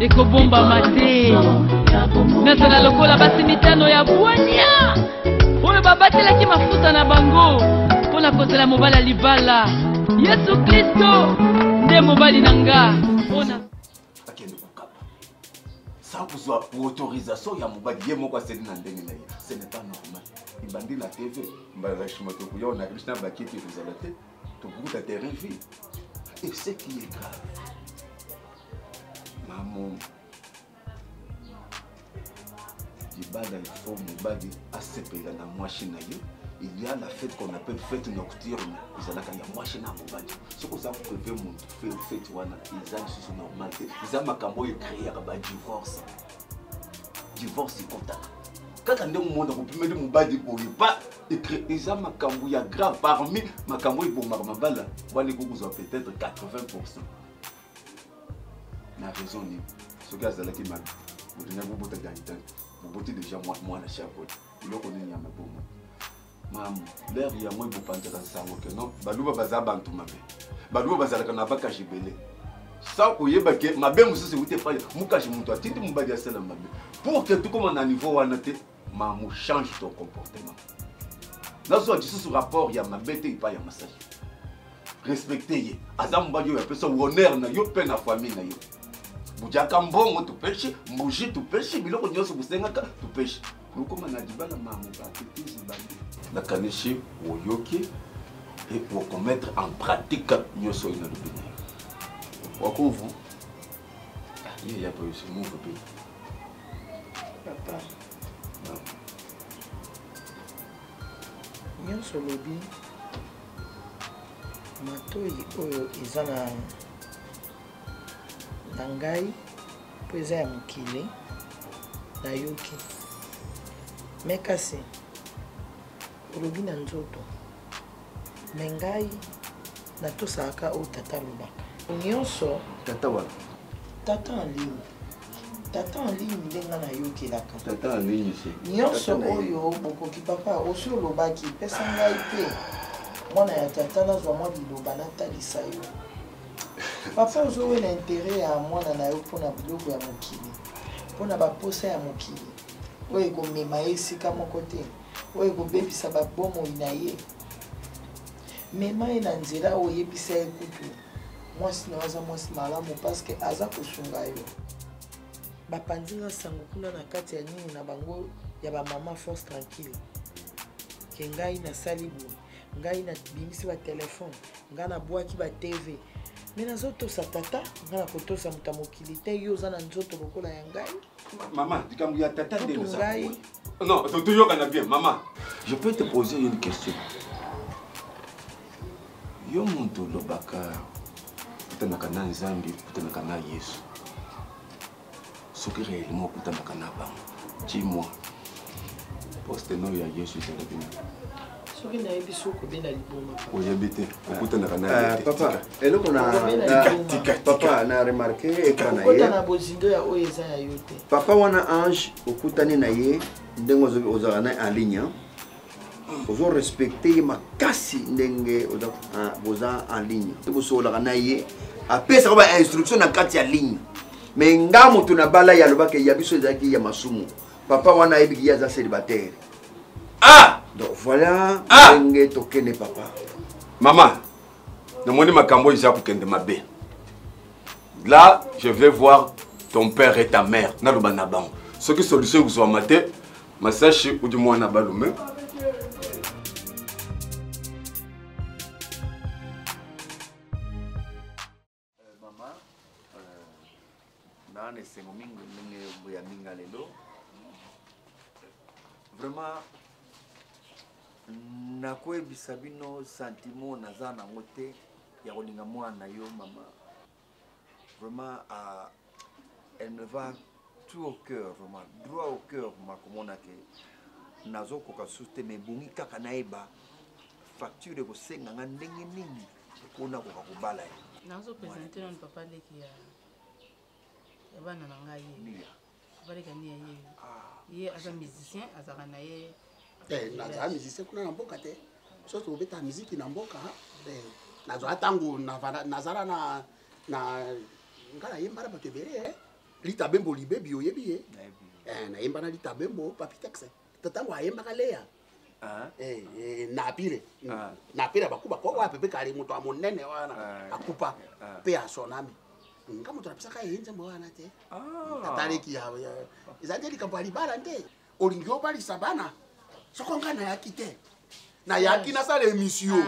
Eko bomba mate nazala lokola basi mitano ya bwanya oyo babatelaki mafuta na bango mpona kozela mobali ya libala Yesu Kristo nde mobali na nga mpona akende kokapa sa kuzwa autorisation ya mobali ye moko asedi na ndenge na ye ce n'est pas normal ibandi la tv mbarashima tokuya na Krishna bakiti kuzalate tokuta terrifié et ce qui est grave maman, il y a la fête qu'on appelle fête nocturne. Il y a moi chez Namobadi. Ce que ça prévient, mon fête, ils ont normal. Ils ont ma camouille créée à divorce. Divorce, contact. Quand on a un monde, ils ont ma camouille grave parmi ma camouille pour Marmabala. Voilà, vous avez peut-être 80%. La raison ni ce gars là qui m'a donné beaucoup de gagnants beaucoup de gens moi la chapeau il a connu ma bombe maman l'air il y a moins de pantalons ça que non baluba bazar bantu mabe baluba bazar qu'on a pas caché belé ça ouye ba que ma belle monsieur se voûte pas mukaji muntu atiti mubadi asala mabe pour que tout comme on a niveau wanaté maman change ton comportement là soit tu ce rapport il y a ma bête il pas il y a massage respectez azambadi il appelle ça honneur na yo pe na famille na yo Boujakambo, tu pêches, Mouji, tu pêches, Biloko, tu pêches. Pourquoi on a dit que maman va te dire et pour commettre en pratique, nous sommes dans le pays. Pourquoi vous il n'y a pas eu ce mot pays. Papa, nous sommes dans le pays. Nangai, pesa mukile, na yoki. Mekasi, urugi na nzoto. Mengai, na tosaka o tata lubaka. Unionso, tata wa. Tata en ligne. Tata en ligne ndenga na yoki laka. Tata en ligne si. Unionso oyo boko ki papa oso lubaki pesa ngai pe. Mwana ya tata na zwa mwa bilobana talisa yo. Papa, vous avez l'intérêt à moi pour la blog à mon kili. Pour la poser à mon kili. Ou est-ce que mes maïs à mon côté? Ou est-ce que bébé ça va bon mon inaïe? Mes maïs n'en zéla ou yé pisa écoute. Moi, si nous avons malade, parce que Aza Kosungayo. Bapandina Sangokuna na Katiani na Bango, yaba maman force tranquille. Kengai na salibu, ngai na bimisi ba téléphone, ngai na boaki ba TV. Mais nous sommes tous tata, nous sommes tous à Moutamokilité, nous sommes tous à la Yangai. Maman, tu as dit que tata de Yangai. Non, tu as toujours à bien, maman. Je peux te poser une question. Yo monto lobaka, putanakana Nzambi, putanakana Yesu. Ce qui est réellement putanakana Bang. Dis-moi, poste-nous à Yesu, c'est la vie. Soki na ebiso ko bena liboma. Oyebete, okutana kana. Papa, eloko na papa na remarqué ekrana ye. Okutana bozindo ya oyeza ya yote. Papa wana ange okutani na ye ndengo zo ozana en ligne. Ozo respecter makasi ndenge oza boza en ligne. Tebosola kana ye apesa ko ba instruction na kati ya ligne. Mais ngamo tunabala ya lobaka ya biso ezaki ya masumu. Papa wana ebiki ya za célibataire. Ah! Donc voilà, Bengue tokene papa. Maman, demandez ma cambo ici pour qu'elle ma bé. Là, je vais voir ton père et ta mère. Nalobanabang. Ce qui solution vous soit maté, Masasi ou du moins Nabalume. Maman, ane sengo mingi mingi ya minga lelo vraiment nakoe bisabino sentimo nazana ngote ya koninga mwana yo mama vraiment elle me va tout au cœur vraiment droit au cœur ma komona ke nazo koka soute me bungi kaka naiba facture ko senga ngandenge nini kona koka kubala nazo présenter on papa le ki ya bana nanga ye bari kania ye ye asa musicien asa kana ye na musicien kuna na mboka te so to beta musique na mboka na zo atangu na zara na na ngala ye mara bakebere lita bembo libebi oyebi na yemba na lita bembo papitax tatangu ayemba kalea na pire bakuba ko wa pepe kali moto amonene wana akupa pe asonami kama tunapisa kaya hinza mwana te tatariki ya izandeli kampali bala nte olingyo bali sabana sokonga na yakite na yaki na sale emission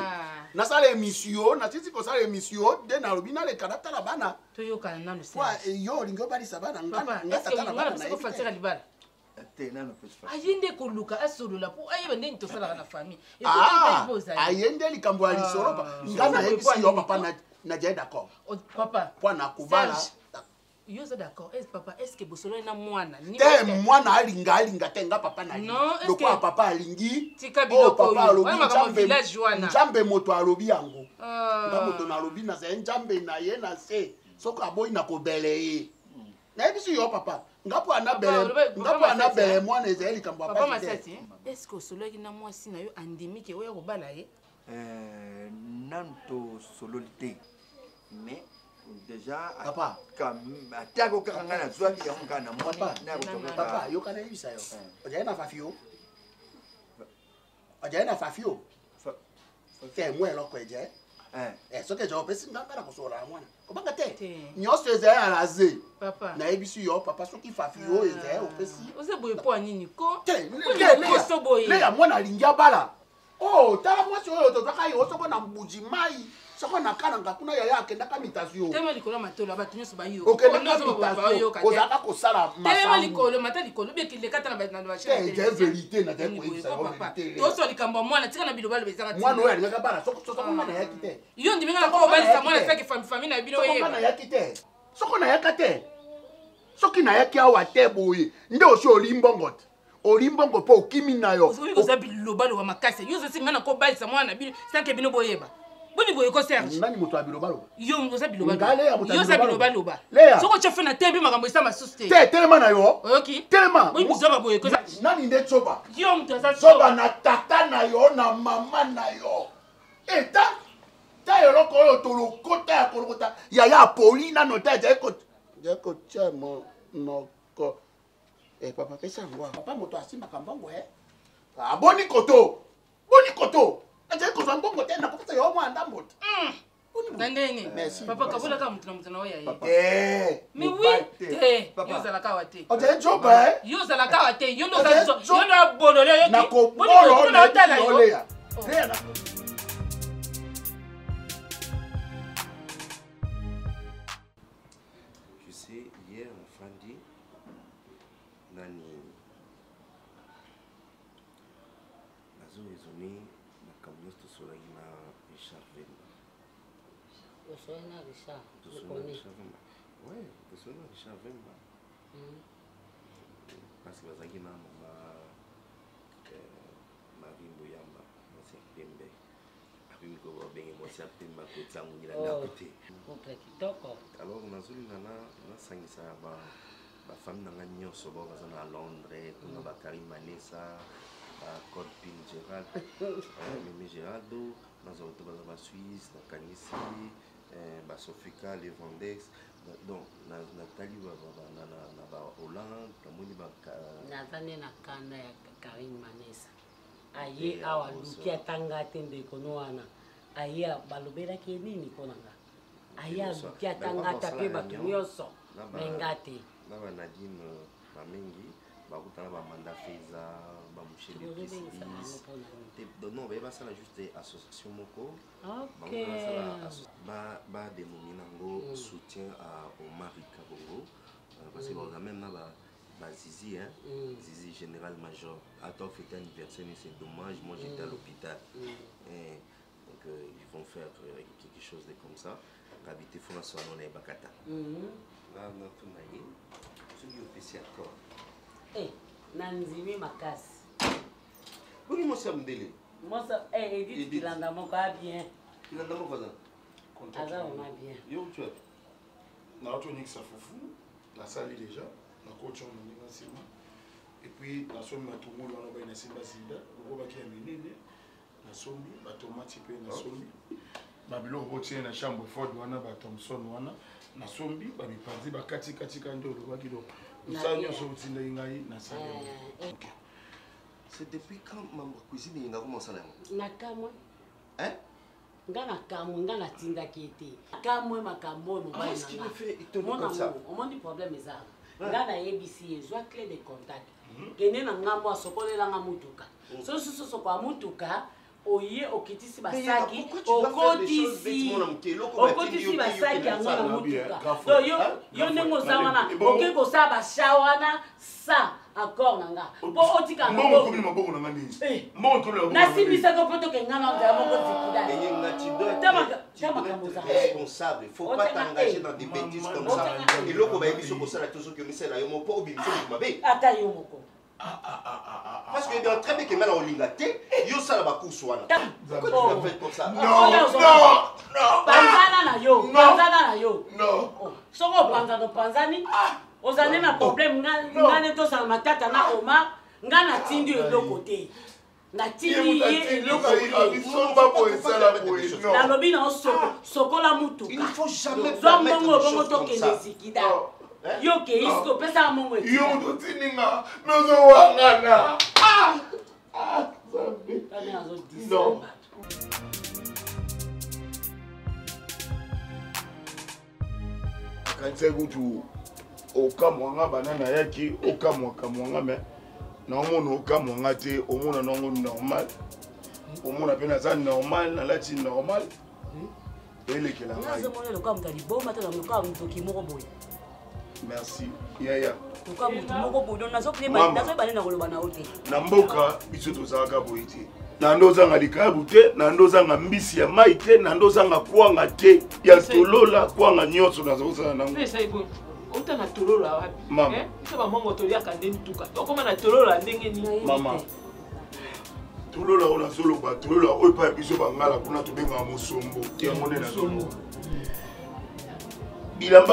na sale emission na sisi ko sale emission de na robina le kadata la bana to yo kana na mse kwa yo olingyo bali sabana ngata tala bana na fatira libala ayende kuluka asulula po ayeba ndeni to sala na famille et puis ayende likambo alisoropa ngana episode yo papa na Nadia d'accord. Papa. Quoi na kubala. Yo so d'accord. Est-ce papa est-ce que Bosolo na mwana? Te mwana alinga alinga tenga papa na. Non, est-ce que papa alingi? Tika biloko. Papa alobi village wana. Jambe moto alobi yango. Nga moto na alobi na se jambe na ye na se. Soko aboyi na kobeleye. Na biso yo papa. Ngapo anabele. Ngapo anabele mwana ezeli kamba papa. Papa Masasi. Est-ce que Bosolo na mwa si na yo endemique oyo kobala ye? Nanto sololité mais déjà papa comme atako kanga na zwa ki yonga na mwana na kutoka papa yo kana yisa yo ajana fafio fa mwe loko eje soke jo pesi ngamba na kusola mwana kobanga te nyoso eze alaze papa na ebisu yo papa soki fafio eze opesi ose boye po anini ko ko so boye le mwana lingia bala. Oh, tala moi sur le toit, il y a aussi un bougimai. Ça qu'on a quand on a qu'on a yaya qui n'a pas mitation. Tellement les colons matent la bâtiment se baille. Ok, on a mitation. On a pas ça la. Tellement les colons matent les colons, mais qu'il les quatre la bâtiment doit chercher. T'es vérité, n'a t'es quoi ça? Toi sur les cambons, moi la tire n'a biloba le bizarre. Moi non, elle n'a pas la. Sauf qu'on a yaya quitté. Yon dit maintenant qu'on va les samois la faire que famille famille n'a biloba. Sauf qu'on a yaya quitté. Sauf qu'on a yaya quitté. Sauf qu'on a yaya qui a ouaté boy. N'est aussi au limbongot. Olimbongo po kimina yo. Ozo ko zabi lobalo wa makase. Yo zesi ngana ko baisa mwana bili sanke bino boyeba. Boni boye ko Serge. Nani moto abilobalo? Yo ngo zabi lobalo. Ngale ya moto. Yo zabi lobalo ba. Soko chefu na tembi makambo isa masuste. Te telema na yo. Okay. Telema. Boni zaba boye ko. Nani nde choba? Yo mtu za choba na tata na yo na mama na yo. Eta ta yo loko yo tolokota ya kolokota. Yaya Paulina no ta je ko. Je ko chamo no ko. Eh papa pesa ngwa papa moto asimba kambongo aboni koto boni koto aje ko zambongo tena kopata yo mwa ndamboto ndangenge papa kabula ka mutuna oya eh mi wi eh yo za la kawate aje joba yo za la kawate yo ndo za yo ndo bolole yo na ko bolole na tala yo tena tu sais hier mon frère dit nani nazo ezoni na kamyo to sola ina Richard Venda. O sola Richard, je connais. Ouais, o sola Richard Venda. Parce que bazaki na Marie Muyamba, Mwasi Pembe. Abimi ko ba bengi Mwasi Pembe ko tsangu ni la nakuti. D'accord. Alors nazo na sangisa ba la femme n'a rien sur bord à Londres, on a Karim Manessa, Code Pin Gérald, Mimi Géraldo, dans un autre dans la Suisse, dans Canissi, dans Sofika, les Vendex, donc Nathalie va en Hollande, dans Mouniba. Nathalie n'a qu'à Karim Manessa. Aïe, awa, Lukia Tanga Tende Konoana, aïe, Balobera Kenini Konanga, aïe, Lukia Tanga Tapé Batumioso, Mengate. Naba Nadine Mamengi bakutana ba manda feza ba mushele business non ba ba sala juste association moko ba dénominer ngo soutien à Omar Kabongo Parce que même Zizi, hein, Zizi général major, à toi fêter anniversaire, c'est dommage, moi j'étais à l'hôpital. Donc ils vont faire quelque chose de comme ça. Habiter François non et Bakata. Là, on a tout maillé. Celui au PC accord. Eh, Nanzimi Makas. Oui, moi ça me délai. Moi ça, eh, Edith, il en a mon pas bien. Il en a mon pas bien. Ah, ça, on a bien. Yo, tu as. N'a pas tourné que ça foufou. La salle déjà. Et puis, la somme a tout le monde a une simbassida, le robot qui a mené, la somme, la tomate, la somme, la blonde retient la chambre Ford, la Thompson, la somme, la bipartie, la kati kati kando, le roi qui dort. Nous savons que nous avons une. C'est depuis quand ma cuisine a commencé à la maison? Hein? Qu'est-ce qui me fait étonner comme ça? Mon problème est ça. Là, il y a des clés de contact. Il y a des responsable, il ne faut pas t'engager dans des bêtises comme ça. Et l'autre va émission pour ça, tout ce que je sais, il n'y a pas obligé de m'aider. Parce que dans très bien que maintenant on l'ingaté, il y a ça là-bas pour soi. Pourquoi tu l'as fait comme ça? Non, non, non, non, non, il ne faut jamais permettre de choses comme ça. Yo ke isko pesa amongo eti. Yo dotininga nozo wangana. Ah ah zambi. Tani azo disamba. Kanse kutu okamwanga banana yaki okamwanga me na omona okamwanga te omona nango normal. Omona pena za normal na lati normal. Eleke la ngai. Nazo mona lokamka liboma tala lokamka toki moko boye. Merci. Yaya. Pourquoi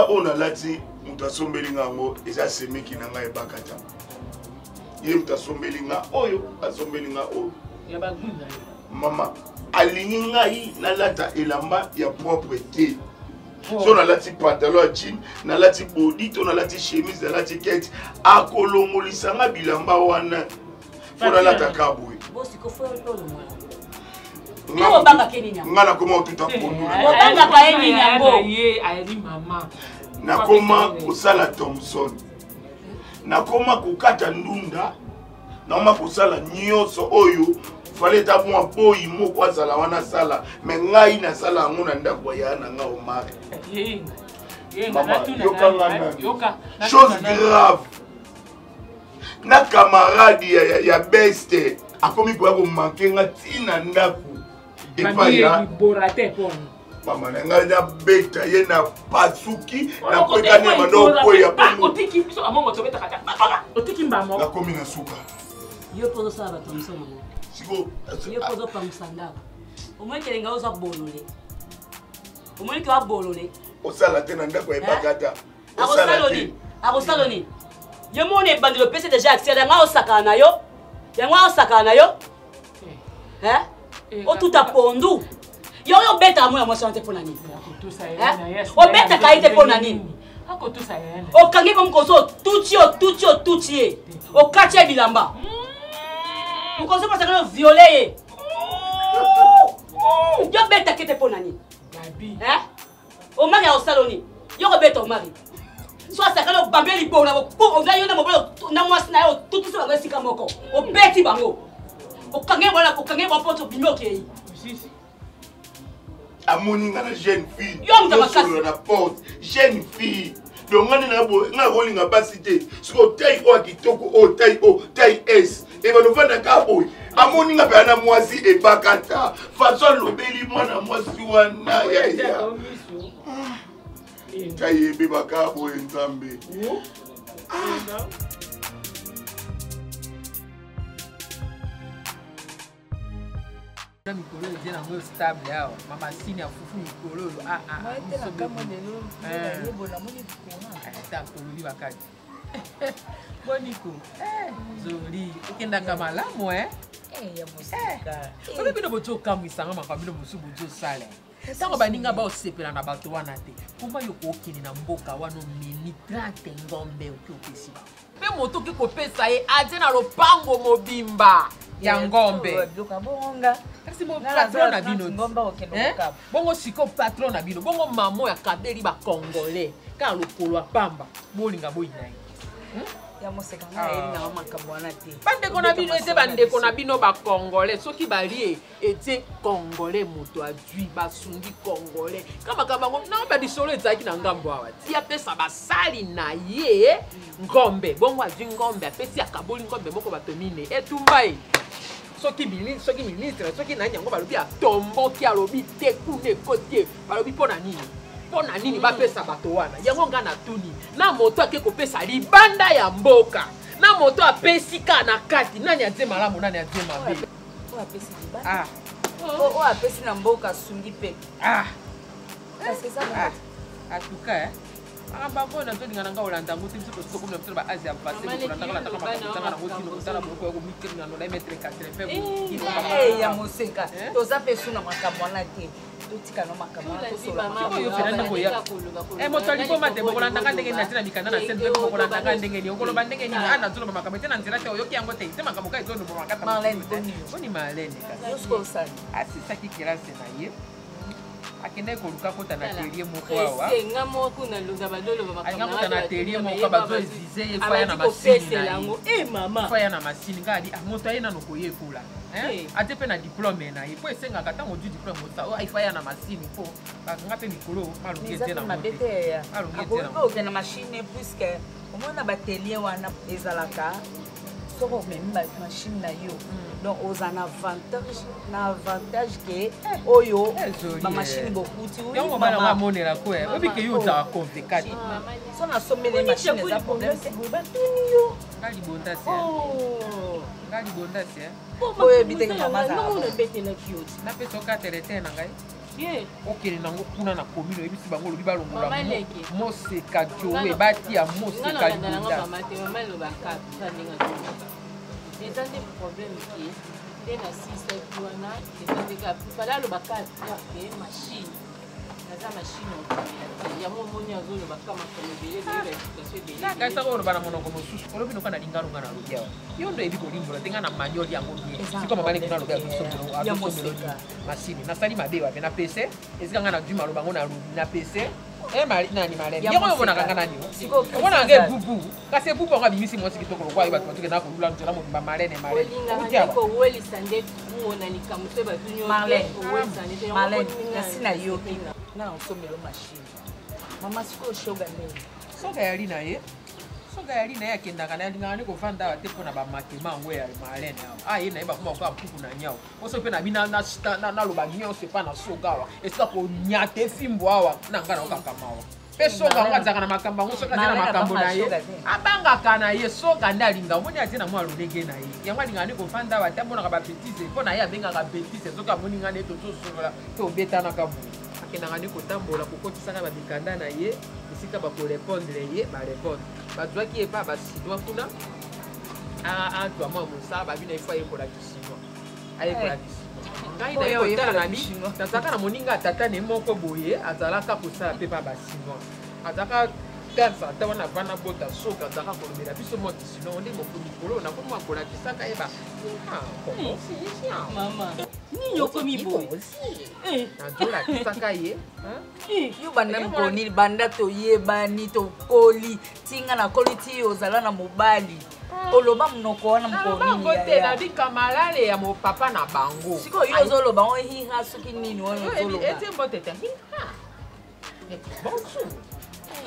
vous muta sombelinga ngo eza semeki na ngai bakata. Ye muta sombelinga oyo asombelinga oyo. Ya bagunda. Mama alingi ngai na lata elamba ya propreté. So na lati pantalon jean, na lati body, to na lati chemise, na lati kete akolongolisa nga bilamba wana. Fora lata kabwe. Bosi ko fora lolo mwana. Ngo banga kenina. Ngala komo tout a komo. Banga ka yenina ngo. Ye ali mama. Nakoma kusala Thompson. Nakoma kukata ndunda. Nakoma kusala nyoso oyo. Fale tabu mapoi moko azala wana sala. Mengai na sala anguna ndakwa yana nga omare. Mama, yoka ngana. Chose grave. Na kamaradi ya beste. Akomi kwa yako mankenga tina ndaku. Epa ya. Borate poni. Maman, elle a bêté, elle a pas souki, elle a pas gagné, elle a pas gagné. Elle a pas gagné. Il y a un bête à moi, on à mon jeune fille, je suis sur la porte, jeune fille, Donc on a rolling capacité. Sur taille O qui toko O taille O taille S. Et ben on va na kapo. Amoninga pe na moisi et bakata. Façon lobeli mwana moisi wana. Kaye be bakabo nzambe. Mikolo est dans stable là maman signe à fufu mikolo ah moi la camonelo le bona moni ta kolobi bakadi boniko zoli ikenda kama la moi ya mosika on bino botoka mwisanga makabilo musu bojo sala tango baninga ba osepela na bato wana te kuma yoko okini na mboka wano mini 30 ngombe okopesi pe moto ki kopesa ye ade na lopango mobimba ya ngombe bonga kasi mo patron na bino ngomba okenoka bongo siko patron na bino bongo mamo ya kabeli ba congolais ka lokolo apamba bolinga boyina ya moseka na eringa wa makabwana te bande kona bino ete bande kona bino ba congolais soki balie ete congolais moto adui basungi congolais kama kama ngombe na ba disolo ezaki na ngambo awa ti ya pesa basali na ye ngombe bongo adui ngombe apesi akaboli ngombe moko batomine etumbai soki bilin soki ministre soki na nyango balobi a tombo ki alobi te kune kotie balobi pona nini pona nini bapesa bato wana yango nga na tuni na moto ake kopesa libanda ya mboka na moto apesika na kati nani adze malamu nani adze mabe o apesi libanda ah o apesi na mboka sungi pe ah parce que ça en tout cas ah babo na tuni nga nga olanda nguti biso ko komna mtaba asia passé ko landa kala taka makutanga na ngoti no tala boko ko mikiri na no la mettre 80 kilo eh ya moseka toza pesu na makamwana te totika no makamwana to solo yo fena ko ya eh motali ko mate boko landa ka ndenge na tina mikana na sente boko landa ka ndenge ni okolo bandenge ni ana tolo makamete na nzira te yo kiango te te makamuka izo no makata malene boni malene ka yo sko sani asisa kikirase na ye akende ko luka ko tana terie moko wa senga moko na luka badolo ba makanga na terie moko ba zo zize fa ya na masini lango e mama fa ya na masini ngadi amoto ina no ko yekula hein ate pe na diplome na ipo senga kata ngo du diplome mota o fa ya na masini po kanga pe mikolo malu kete na mabete ya ako ko na machine puisque au moins na batelier wana ezalaka soko même ba machine na yo. Donc aux avantages, l'avantage que oyo ma machine beaucoup tu oui maman monner la quoi et puis que yo ça compliqué ça na somme les machines les problèmes c'est yo ngali bonda c'est ngali bonda c'est oyo biteka maman non ne bête na kioti na pe soka terete na ngai bien okeli nango kuna na commune et puis si bango lobi ba longola moseka jowe bati a moseka na maman te maman lo ba ka ça ninga les gens des problèmes qui est dans système douanal les gens des gars pas là le bac à machine la machine il y a mon monia zone bac à machine belé belé là quand ça on va mon comme sous on vient quand la linga longa na rudia yo ndo ebi ko limbo tenga na manuel ya ngombe si comme bale kuna loga so so machine na sali mabe wa na pc ezikanga na djuma lobango na na pc eh mari nani mari ya moyo bona kanga nani bona nge bubu kasi bubu nga bimisi mwasi kitoko lokwa iba tuke na ko lula ntola mo mba marene marene utia ko weli sande muona nikamuse ba tunyo marene marene kasi na yo kina na osomelo machine mama siko shoga nene soga yali na ye soga yali na ye kenda kana yali ngani ko vanda ate pona ba makema ngo ya marene ah ye na iba kuma kwa mpuku na nyao oso pe na bina na lobangi on se pa na soga wa esika ko nyate fimbo awa na ngana ka kamawa peso ga nga dzaka na makamba ngo soka na makambo na ye abanga kana ye soka ndalinga moni atina mwa lolege na ye ya ngani ngani ko vanda wa tambo na ka ba petite pona ya benga ka petite soka moni ngani to sosola to betana ka bu kena ngani ko tambola ko kotisaka ba bikanda na ye isika ba ko répondre ye ba répondre ba doit qui est pas ba si doit kuna a doit moi musa ba bina ifa yeko la kisimo aye ko la kisimo ngai na yo yeka na bi na saka na moninga tata ne moko boye azalaka ko sala pe ba basimo azaka dansa tata wana vana bota soka azaka ko mira biso mo kisino onde mo ko mikolo na ko mo ko la kisaka e ba comment si mama ni yo komi bo eh adora kisaka ye yo banda boni banda to yebani to koli tinga na koli ti ozala na mobali oloba munoko wana mkoni ya na bikamalale ya mo papa na bango siko yo zoloba on hinga suki nini wana zoloba ete mbote ta hinga bonjour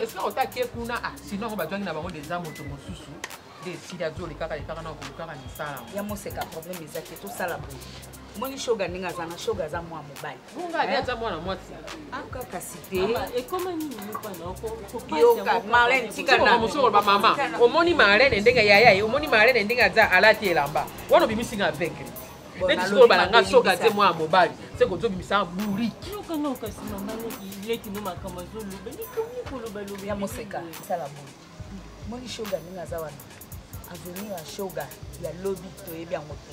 Est-ce qu'on t'a dit qu'on a sinon on va donner des armes des sidazo les caca il y a mon c'est qu'un problème ils ont tout ça là moi je suis gagné à zana show gaza moi mobile on va gagner à moi la moitié encore cassité et comment ils nous pas non copier malin tika na monsieur ba maman au moni malin ndenga yaya au moni malin ndenga za alati elamba wana bimishinga avec les discours balanga show gaza moi mobile c'est qu'on doit bimisha bourri non quand si maman il est nous ma kamazo lobe ni comme lobe lobe ya mon c'est qu'un ça la bonne moi show gaza zawana avenir à Shoga, il y a lobby qui est bien monté.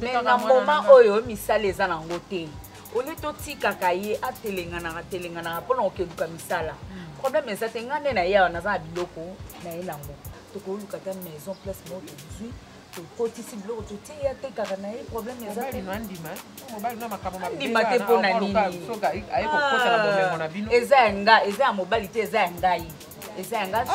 Mais à un moment où il y a mis ça les ans en côté, on est aussi cacaillé à Telengana, pendant que nous comme ça là. Problème est certain, on est naïa, on a ça à Biloko, naïa l'ango. Tu connais quand même maison place morte 18, tu cotis si bleu, tu t'y as tes canailles. Problème est certain. Mobile non ma caméra. Dimanche pour Nani. Shoga, aïe pour quoi ça la bonne monabino? Ezanga, ezanga mobile, ezanga. C'est un gars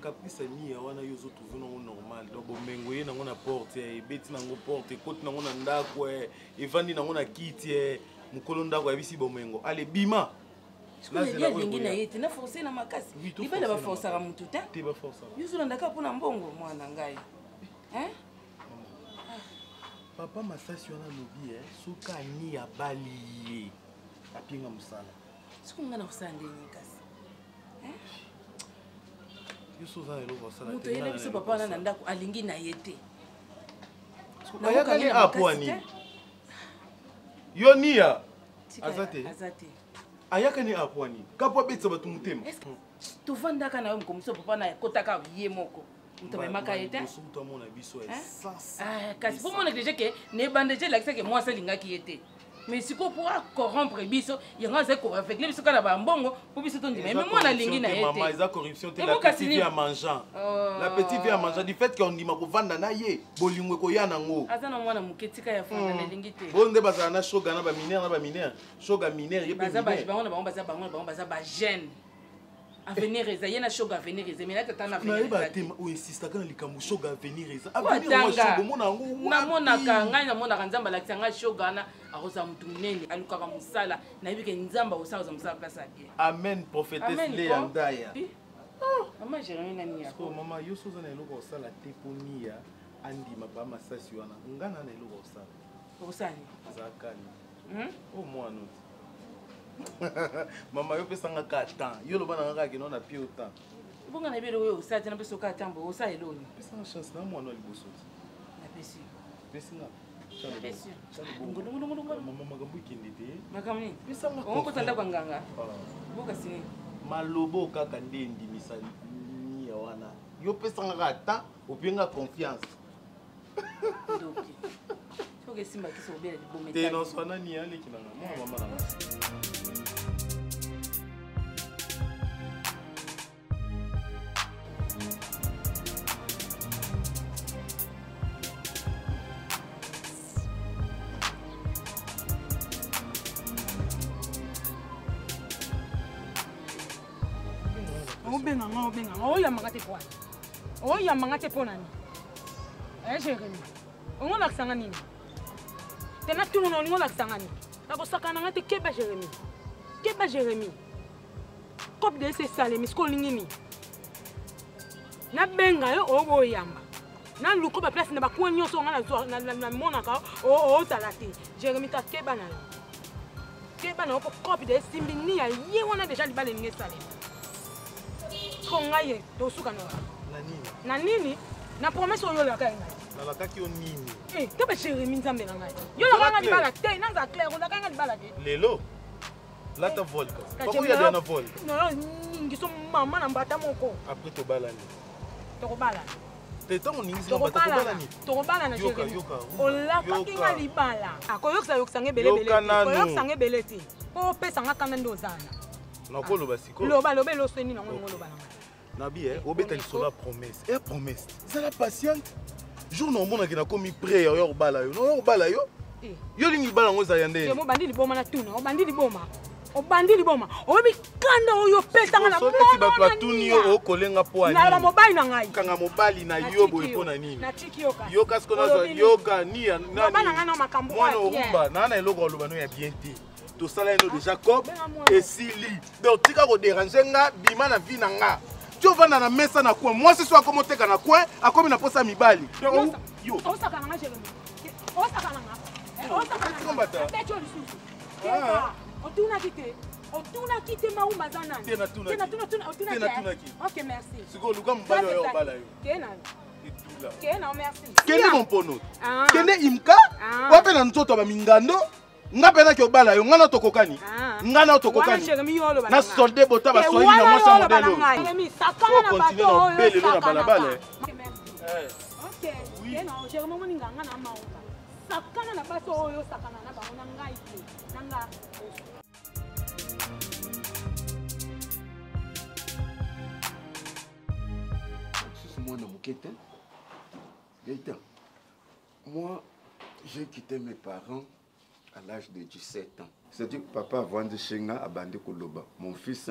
Caprice ni yawana yozo tuvuna ngo normal donc bomengoye nango na porte e beti nango porte côte nango na ndako e evandi nango na kiti e mukolo ndako ya bisi bomengo ale bima parce que les ngi na yete na forcer na makasi ibala ba forcer ka mutu ta te ba forcer yozo na ndako pona mbongo mwana ngai hein papa Masasi wana lobi suka ni ya bali apinga musala sikunga na kusande ni kasi hein Mais si vous pouvez corrompre Biso, il y a un zéro avec les bisous à la bambongo pour bisous ton dimanche. Même moi, la ligne n'a été. Mais la corruption, c'est la petite vie à mangeant. La petite vie à mangeant du fait qu'on dit ma couvanda naïe, bolingo koyanango. Attends, on va la mouketika ya fond de la ligne. Bon de bazana, shogana, baminaire, shoga minaire, et baza baban, baban, baza bajen. Avenir et Zayana Shoga, venir et Zemina, t'as un avenir. Où insiste à quand les Kamushoga, venir et Avenir, mon amour, mon amour, mon amour, mon amour, mon amour, mon amour, mon amour, Maman, je pense que 4 ans. Je ne sais pas si on a plus autant. Vous avez vu le ça, tu n'as pas 4 ans. Vous avez vu la chance, non, moi, non, le bossot. La blessure. La blessure. La oh, il y a un mangaté pour l'année. Eh, j'ai remis. On a sangané. T'es là tout le monde, on a sangané. La bossa canante, qu'est-ce que j'ai remis? Qu'est-ce que j'ai remis? Cop de ces salés, Miss Colingini. N'a benga, oh, yamba. N'a l'ouko, ma place n'a pas coin, yon son à la monaca, oh, talaté. J'ai remis ta kebana. Kebana, cop de simbini, y'a déjà le balai salé. Congaye, d'où Na nini? Na promesse oyo la kaina. Na la kaki onini. Eh, kebe chéri minzambe na ngai. Yo la kanga libala te, nanga clair, on la kanga libala te. Lelo. La ta volka. Pourquoi ya na vol? Non, ningi so mama na mbata moko. Après to balani. To ko balani. Te to ningi so mbata to balani. To ko balana chéri. On la kaki na libala. Akoyoksa yoksange belebele. Akoyoksange belete. Po pesa ngaka na ndozana. Non, pas le basiko. Le promesse. Et promesse. C'est la patiente. Jour normal, on a commis prière. On a eu un balayo. On a eu un balayo. On a eu un balayo. On a eu un balayo. On a eu un balayo. On tout ça là de Jacob et Silly. Donc tu vas déranger nga, bima na vie nga. Tu vas dans la messe na coin. Moi ce soir comme tu es na coin, à comme na posa mibali. Donc yo. On s'attend nga Jérémy. On s'attend nga. On s'attend nga. Peut-être tu le souci. On tourne à quitter. On tourne à quitter Maouma Zanana. Tu na OK merci. C'est go luka mbalo yo balayo. Kenan merci. Kenan mon pono. Kenan imka. Wa pe na nzoto ba mingando. Nga pena ko bala yo ngana to kokani ngana to kokani na soldé bota ba soyi na mo sa modelo sakana na bato bele na bala bala OK bien on je mo ninga ngana ma sakana na bato oyo sakana na ba ona ngai ti nanga c'est moi na mokete Gaëtan. Moi j'ai quitté mes parents à l'âge de 17 ans. C'est-à-dire que papa avant de Chenga à Bandé Koloba. Mon fils,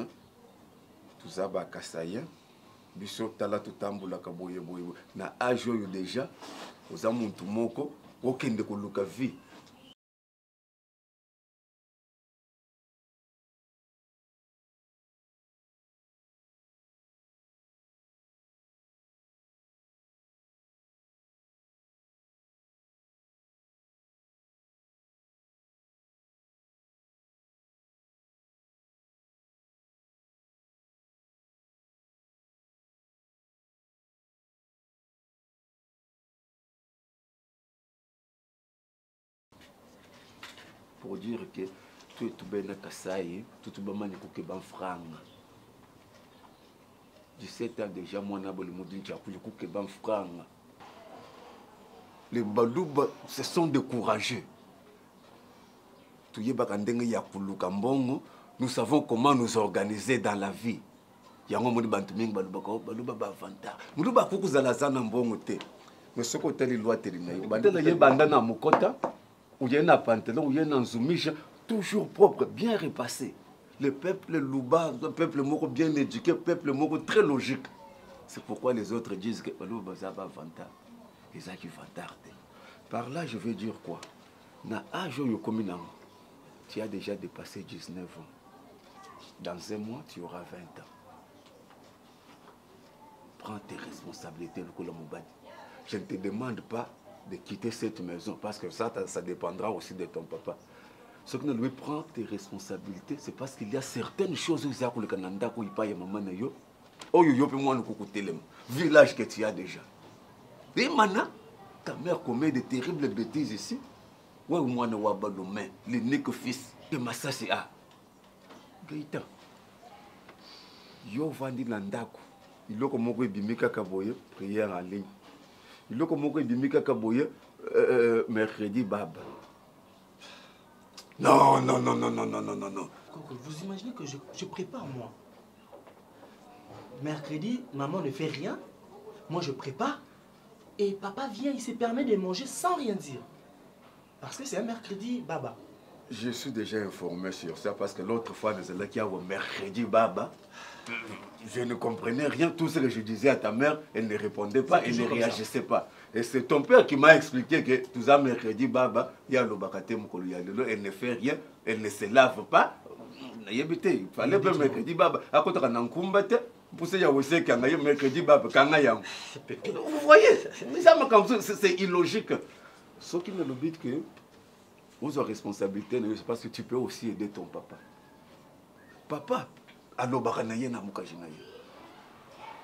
tout ça va à Kassaya. Bishop Tala Tutamboula Kaboye Boye. Na âge déjà, aux Amontumoko, aucun de Koluka vie. Pour dire que tout est bien à Kassai, tout est bien à franc. 17 ans déjà, moi, je suis bien franc. Les Baloubs se sont découragés. Nous savons comment nous organiser dans la vie. Nous avons où il y a un pantalon, où il y a un zoumige, toujours propre, bien repassé. Le peuple Louba, le peuple Moko bien éduqué, le peuple Moko très logique. C'est pourquoi les autres disent que Louba ça va vantar. Ils ont qui vantarde. Par là, je veux dire quoi? Na ajo yo komina. Tu as déjà dépassé 19 ans. Dans un mois, tu auras 20 ans. Prends tes responsabilités, le Kolomobadi. Je ne te demande pas de quitter cette maison, parce que ça dépendra aussi de ton papa. Ce que nous lui prend tes responsabilités, c'est parce qu'il y a certaines choses où le Canada, où il paye à maman, où il y a un village que tu as déjà. Et maintenant, ta mère commet de terribles bêtises ici. Où est-ce que tu as abandonné l'unique fils de Masasi? Gaëtan, yo vandi landako. Il y a un bimika kaboye, prière en ligne. Il y a un mercredi bab. Non. Vous imaginez que je prépare, moi. Mercredi, maman ne fait rien. Moi, je prépare. Et papa vient, il se permet de manger sans rien dire. Parce que c'est un mercredi baba. Je suis déjà informé sur ça parce que l'autre fois, nous allons dire mercredi baba. Je ne comprenais rien, tout ce que je disais à ta mère, elle ne répondait pas, elle ne réagissait pas. Et c'est ton père qui m'a expliqué que tout ça mercredi, baba, elle ne fait rien, elle ne se lave pas. Il fallait pas mercredi, baba. Vous voyez, c'est illogique. Ce qui me dit que vous avez responsabilité, c'est parce que tu peux aussi aider ton papa. Papa. Alors,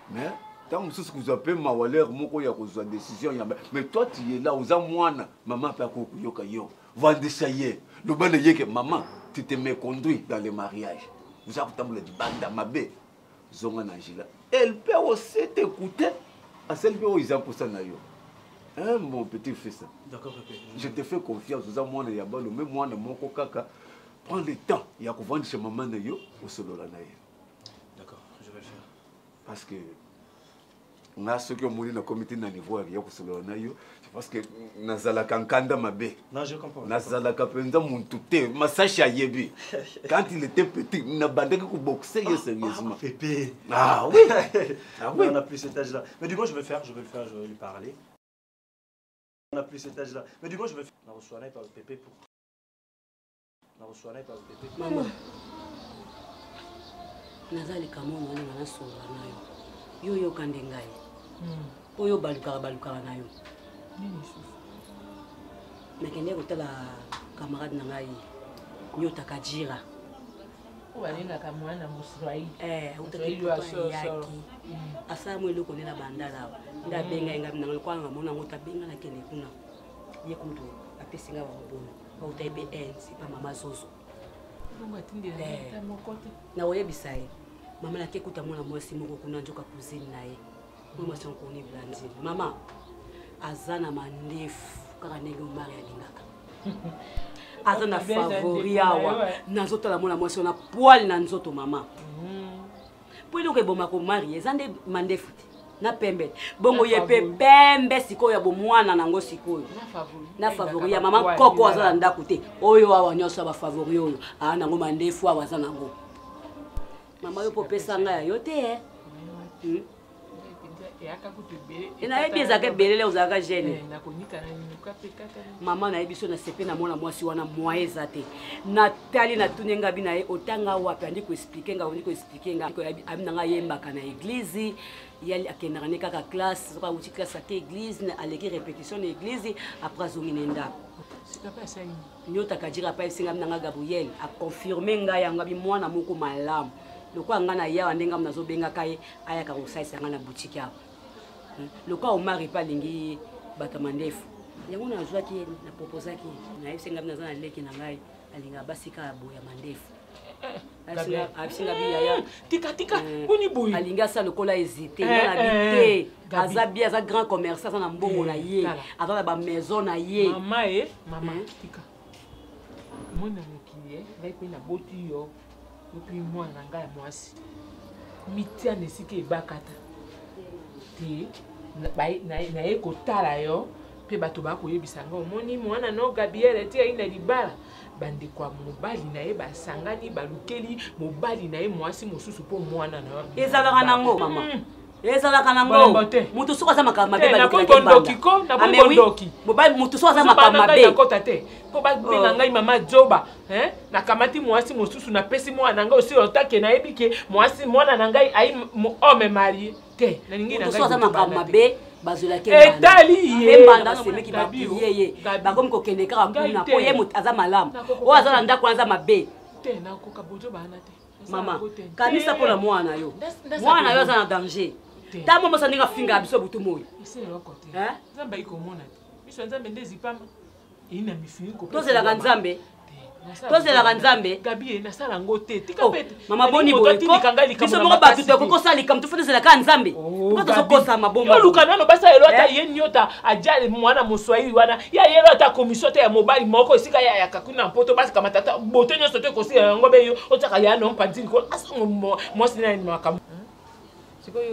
mais Tant que vous avez ma valeur, vous avez une décision. Mais toi, tu es là, vous avez moine. Maman, maman, tu te méconduis dans le mariage. Vous avez entendu le bande ma bé. Elle peut aussi t'écouter. À celle qui est en ça. Hein, mon petit fils. D'accord, je te fais confiance. Vous avez moine, mais moine, mon coca. Prends le temps. Il y a vendre chez maman, au sol. D'accord, je vais le faire. Parce que. Parce que je comprends. Quand il était petit, il n'a pas boxé sérieusement. Ah oui. Ah oui. On n'a plus cet âge-là. Mais du moins, je vais le faire, je vais lui parler. On n'a plus cet âge-là. Mais du moins, je vais le faire. On reçoit par le pépé pour. On reçoit par le pépé. Maman. Yo kandengai. Oyo balukara na yo. Nini sous. Nakende kotala camarade na ngai. Nyo takajira. Wali na kamwana muswai. Eh, utakiliwa so. Asa mwelo kone na bandala. Nda benga ngamina ngolwa ngamona ngota benga na kene kuna. Ye kundo apesinga wa bono. Ba utaibe ensi pa mama zozo. Mungu atinde na mokote. Na oye bisai. Maman a été écoutée à moi, si mon cousine n'a pas cousine. Moi, je suis en cousine. Maman, Azana m'a nef, car elle est mariée à l'ingaka. Azana favori, Nazo t'a la moula, moi, si on a poil, Nazo to maman. Pour le rebond, ma mariée, Zande m'a nef, n'a pembe. Bon, vous y pembe, si quoi, y'a bon, moi, n'a n'ango si quoi. N'a favori, maman, coco, Azana n'a coûté. Oh, y'a un yon, ça va favori, ah, n'a m'a nef, ou Azana. Maman, je peux ça nga yote hein. Et na yebi zaka belele uzaka gêné. Maman na yebi so na sepe na mona mwasi wana moyeza te. Na tali na tunenga bina ye otanga wapi andi ko expliquer nga oni ko expliquer nga ko abi na nga yemba kana église yali akena neka ka classe soka uti classe ka église na aleki répétition na église après zonginenda. C'est pas ça. Nyota kadira pa esinga nga Gabriel a confirmer nga yanga bi mwana moko malamu. Le quoi ngana yawa ndenga mnazo benga kaye aya ka kusaisa ngana boutique yako. Le quoi au mari pa lingi batamandefu. Yango na joie ki na proposer ki na yese ngana mnazo na leki na ngai alinga basika ya boya mandefu. Asinga bi yaya tika kuni boyi. Alinga sa lokola hésiter na bité. Azabi aza grand commerçant na mbongo na ye. Aza ba maison na ye. Mama tika. Mona mokiye vai pe na boti yo. Depuis moi, je suis un bakata. Maman, quand il s'appelle moi, on a un danger. Ta maman s'en est fingée à bisou tout moi. C'est le côté. Hein? Zamba iko mona. Bisou Nzambe ndezi pam. Ina mifiri ko. Toze la Nzambe. Toze la Nzambe. Gabi na sala ngote. Tika pete. Mama boni boy. Bisou moko ba tuto ko sala ikam tufu toze la Nzambe. Ko tozo ko sa mabomba. Yo luka nano basa elota yenyota ajale mwana muswahili wana. Ya yelota komisote ya mobali moko isika ya yakakuna mpoto basi kama tata botenyo sote ko si yango be yo otaka ya no pantini ko asongo mo sina ni makam. Oui,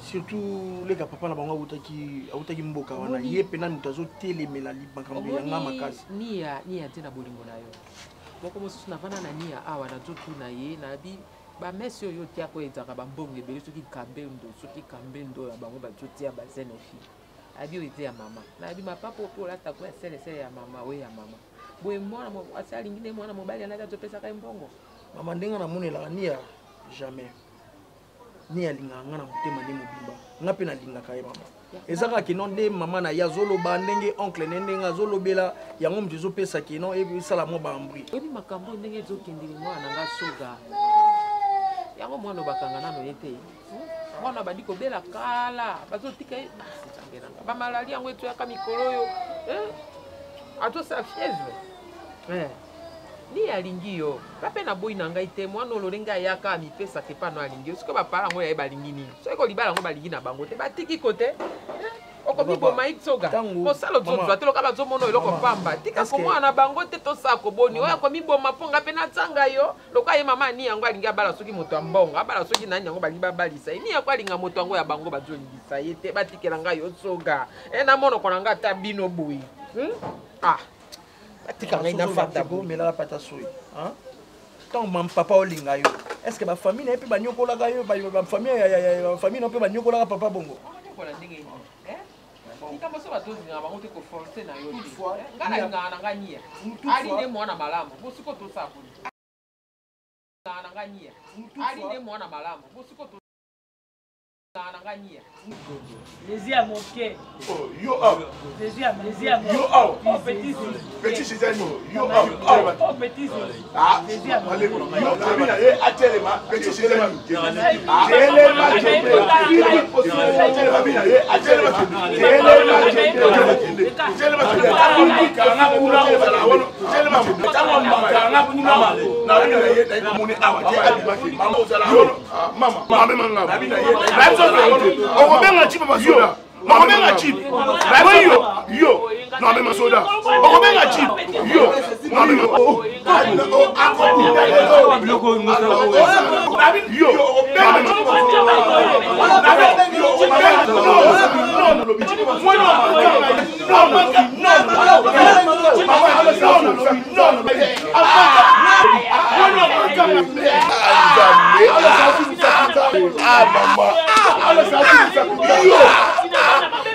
surtout les papa na bango utaki mboka wana ye pena mutazo telemela libankambi yanga makasi ni ya tena bolingo na yo boko mosusu na vana na ni ya awa na jotu na ye na bi ba messe yo tia ko etaka ba mbonge bele soki kambendo ya bango ba jotia ba zenefi abio ite ya mama na bi mapapo po la ta ko sele ya mama we ya mama boye mwana mo asali ngine mwana mobali anaka topesa kai mbongo mama ndenga na munela ni ya jamais ni alinganga na mutema ne mobimba ngape na lingaka ye mama ezaka ki non de mama na yazolo ba ndenge oncle nende ngazolo bela yango mdizo pesa ki non ebi sala mo ba mbri ebi makambo ndenge zo kendeli mwana nga soga yango mwana bakanga na no yete mwana ba diko bela kala bazotika nanga ba malali yango etu yaka mikolo yo ato sa fièvre ni alingi yo pape na boy na ngai te mwana ololenga yaka mi pesa ke pa no alingi siko ba para ngo ya ba lingi ni so ko libala ngo ba lingi na bango te batiki kote okopi bo maitsoga ko salo zo zo telo kala zo mono eloko pamba tika ko mwana bango te to sako boni oya ko mi bo maponga pe na tsanga yo lokaye mama ni yango alinga bala soki moto ambongo abala soki na nyango ba liba balisa ni ya ko alinga moto yango ya bango ba zo lingisa yete batikela ngai yo soga na mono ko na ngata bino boyi mais là pas hein tant mon papa olingayo est-ce que ma famille n'a pas nyokola gayo ma famille n'a pas nyokola papa bongo les yeux à moquer. Yo out. Les yeux à moquer. Yo out. Petit petit yo out. Petit petit ah. Les yeux à moquer. Yo petit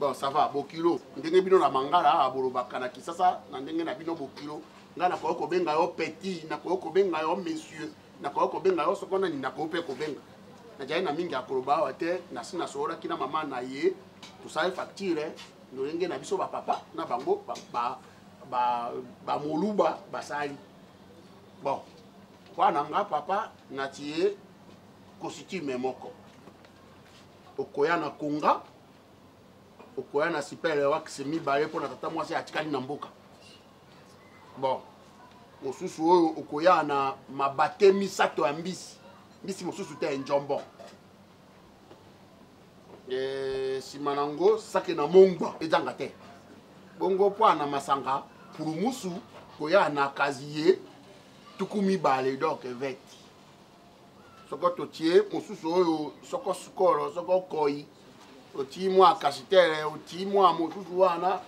bon ça va bokilo ndenge bino na mangala abolobaka na kisasa na ndenge na bino bokilo ngana ko ko benga yo petit na ko ko benga yo monsieur na ko ko benga yo sokona ni na ko pe ko benga na jai na mingi akoloba wa te na sina soora kina mama na ye to sai facture no ndenge na biso ba papa na bango ba moluba basali bon kwa na nga papa na tie costume moko okoya na konga okoya na sipele wax mi bare pona tata mwasi atikali na mboka bon mosusu oyo okoya na mabate misato ya mbisi mbisi mosusu te njombo simanango sake na mongba ezanga te bongo po na masanga pulumusu koya na kaziye tukumi bale donc vet soko totie mosusu oyo soko sukolo soko koi oti mwa kasitere oti mwa mosusu wana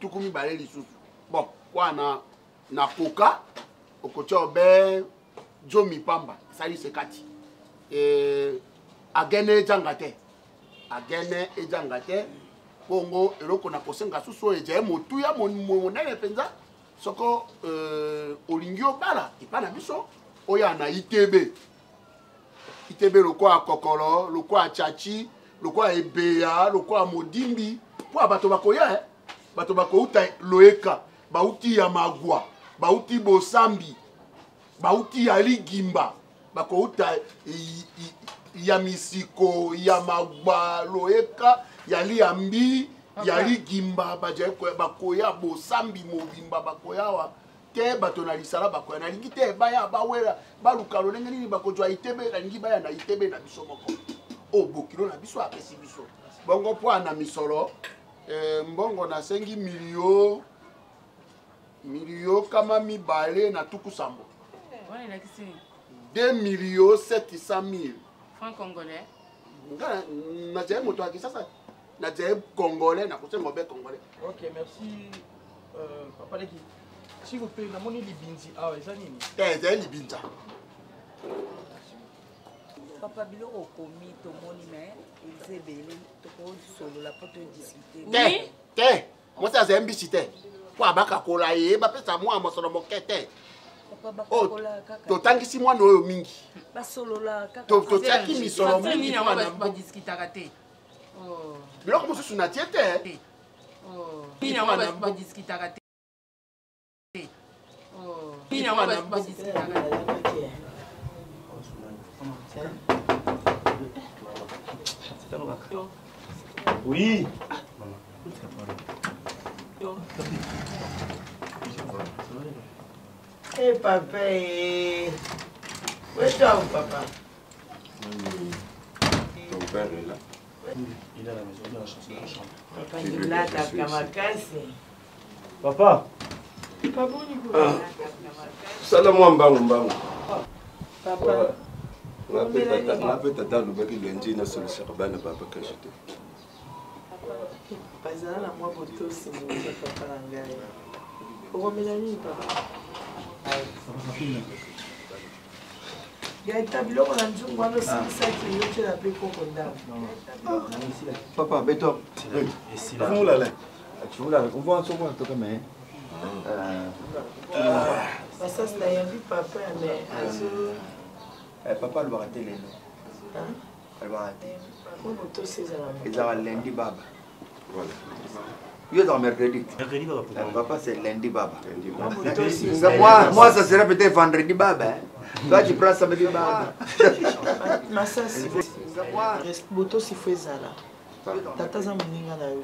tukumi bale lisusu bon wana na koka okocho be jomi pamba sali sekati agene ejanga te bongo eloko na kosenga susu eje motu ya monene penza soko olingio bala ipana biso oya na itebe lokwa kokolo lokwa chachi lokwa ebea lokwa modimbi po abato bakoya bato bakouta loeka bauti ya magwa bauti bosambi bauti ya ligimba bakouta ya misiko ya magwa loeka ya liambi ya ligimba bakoya bosambi mobimba bakoya wa ke bato na lisala bakoya na lingi te baya bawela baluka lolenge nini bakojwa itebe na lingi baya na itebe na biso moko obokilo na biso apesi biso bongo po na misolo mbongo na sengi milio kama mibale na tuku sambo. Wale na kisi 2 700 000 francs congolais. Nga na je moto akisa sa na je congolais na kutse ngobe congolais. OK, merci papa leki. S'il vous plaît, na moni libinzi. Ah, eza nini? Eza libinza. Papa Bilo au commis ton monument, ils ébélé, tu poses sur la porte de discuter. Oui, t'es, moi ça c'est un bicité. Pour abaka kola et ma pète à moi, mon son moquette. Oh, t'entends que si moi nous mingi. Pas solo là, t'entends qui m'y sont mingi, on va pas discuter à rater. Oh, Bilo comme sous la tiède. Oh, on va pas discuter à rater. Oh, on va pas discuter à rater. Oui. Eh papa, où est ton papa? Ton père est là. Il est à la maison, il est dans la chambre. Papa, il est là, t'as la marcasse. Papa. Papa, il est là, t'as la marcasse. Papa. Papa, papa lui a raté les noms. Elle va rater. Ils ont lundi baba. Voilà. Ils ont mercredi. Papa, c'est lundi baba. Moi, ça serait peut-être vendredi baba. Toi, tu prends samedi baba. Masasi. Boto si fait ça là. Tata Zamouninga n'a eu.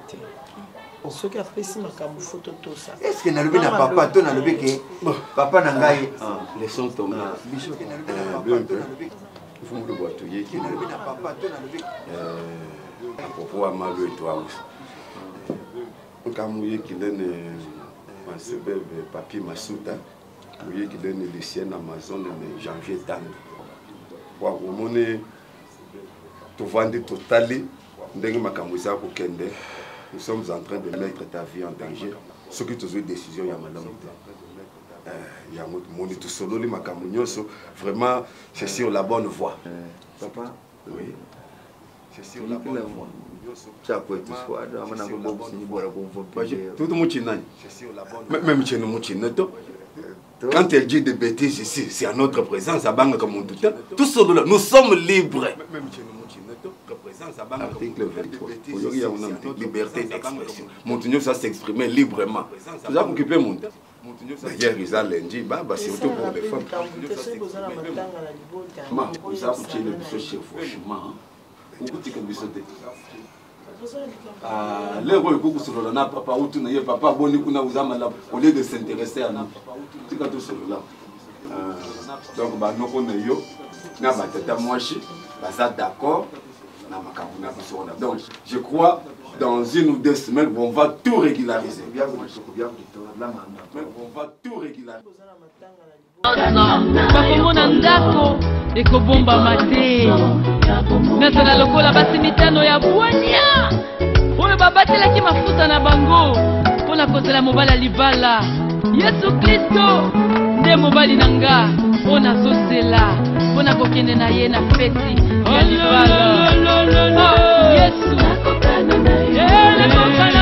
Ce qui a fait c'est ma photo tout ça. Est-ce que Nalobi n'a papa tout Nalobi qui papa n'angaye les sons tombent. Bicho qui Nalobi n'a papa tout Nalobi. Il faut me boire tout hier qui Nalobi n'a papa tout Nalobi. À propos à Malo et toi. On camouille qui donne ma sebeb papier masuta. Mouille qui donne les siennes Amazon de janvier tard. Quoi au monnaie tu vendais totalé. Dengue ma camouisa pour kende. Nous sommes en train de mettre ta vie en danger. Ce qui te fait décision, il y a madame. Il y a mon tout solo, les macamounios. Vraiment, c'est sur la bonne voie. Papa, oui. C'est sur la bonne voie. Tout le monde est même chez nous, quand elle dit des bêtises ici, c'est à notre présence, à Banga comme on dit. Tout solo, nous sommes libres. Même chez nous. Article 23. Aujourd'hui, on a liberté d'expression. Montignon, ça s'exprimer librement. Vous avez occupé mon temps. D'ailleurs, ils ont lundi, c'est surtout pour les femmes. Vous avez occupé le chevauchement. L'héros est beaucoup sur le papa, ou tout n'ayez papa, bon, au lieu de s'intéresser à nous. C'est quand tout sur le là. Donc, nous connaissons, nous avons tête à moi, nous avons d'accord. Donc, je crois dans 1 ou 2 semaines, on va tout régulariser. On va tout régulariser. Yes,